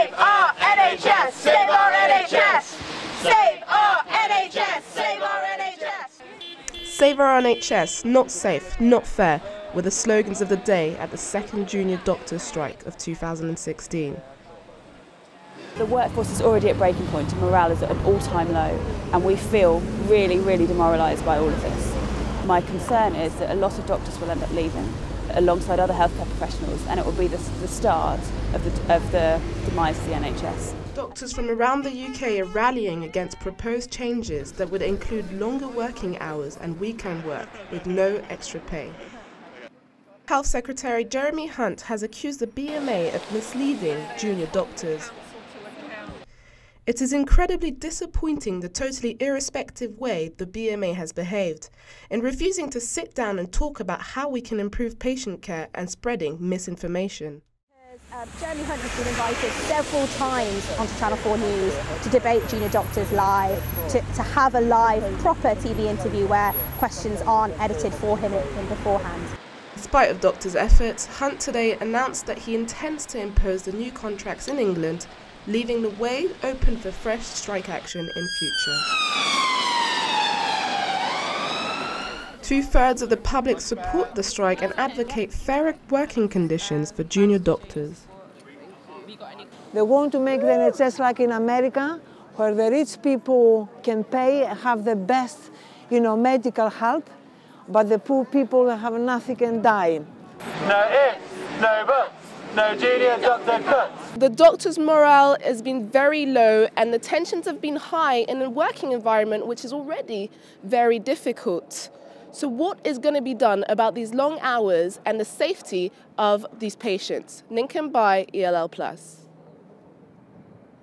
Save our NHS! Save our NHS! Save our NHS! Save our NHS! Save our NHS, not safe, not fair, were the slogans of the day at the second junior doctors' strike of 2016. The workforce is already at breaking point and morale is at an all-time low, and we feel really, really demoralised by all of this. My concern is that a lot of doctors will end up leaving alongside other healthcare professionals, and it will be the start of the demise of the NHS. Doctors from around the UK are rallying against proposed changes that would include longer working hours and weekend work with no extra pay. Health Secretary Jeremy Hunt has accused the BMA of misleading junior doctors. It is incredibly disappointing the totally irrespective way the BMA has behaved in refusing to sit down and talk about how we can improve patient care and spreading misinformation. Jeremy Hunt has been invited several times onto Channel 4 News to debate junior doctors live, to have a live, proper TV interview where questions aren't edited for him beforehand. In spite of doctors' efforts, Hunt today announced that he intends to impose the new contracts in England, leaving the way open for fresh strike action in future. 2/3 of the public support the strike and advocate fairer working conditions for junior doctors. They want to make the NHS like in America, where the rich people can pay and have the best, medical help, but the poor people have nothing and die. No ifs, no buts. No junior doctor cuts. The doctors' morale has been very low, and the tensions have been high in a working environment which is already very difficult. So what is going to be done about these long hours and the safety of these patients? Ninka Mbaye, ELL Plus.